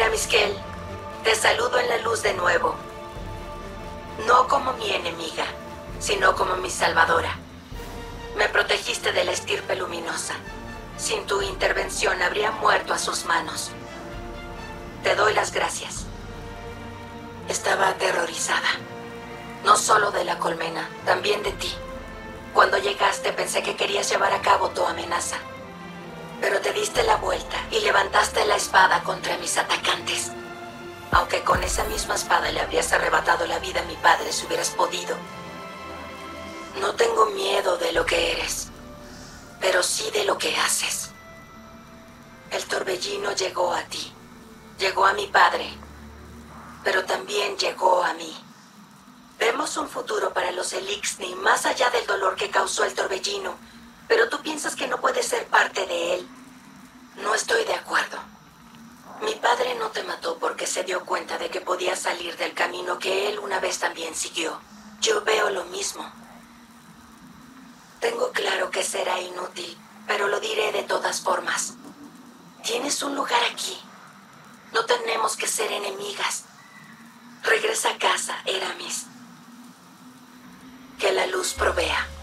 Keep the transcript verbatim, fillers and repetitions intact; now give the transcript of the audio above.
Eramiskel, te saludo en la luz de nuevo. No como mi enemiga, sino como mi salvadora. Me protegiste de la estirpe luminosa. Sin tu intervención habría muerto a sus manos. Te doy las gracias. Estaba aterrorizada. No solo de la colmena, también de ti. Cuando llegaste pensé que querías llevar a cabo tu amenaza. Pero te diste la vuelta y levantaste la espada contra mis atacantes. Aunque con esa misma espada le habrías arrebatado la vida a mi padre si hubieras podido. No tengo miedo de lo que eres, pero sí de lo que haces. El torbellino llegó a ti, llegó a mi padre, pero también llegó a mí. Vemos un futuro para los Elixni más allá del dolor que causó el torbellino, pero tú piensas que no puedes ser parte de él. No estoy de acuerdo. Mi padre no te mató porque se dio cuenta de que podías salir del camino que él una vez también siguió. Yo veo lo mismo. Tengo claro que será inútil, pero lo diré de todas formas. Tienes un lugar aquí. No tenemos que ser enemigas. Regresa a casa, Eramis. Que la luz provea.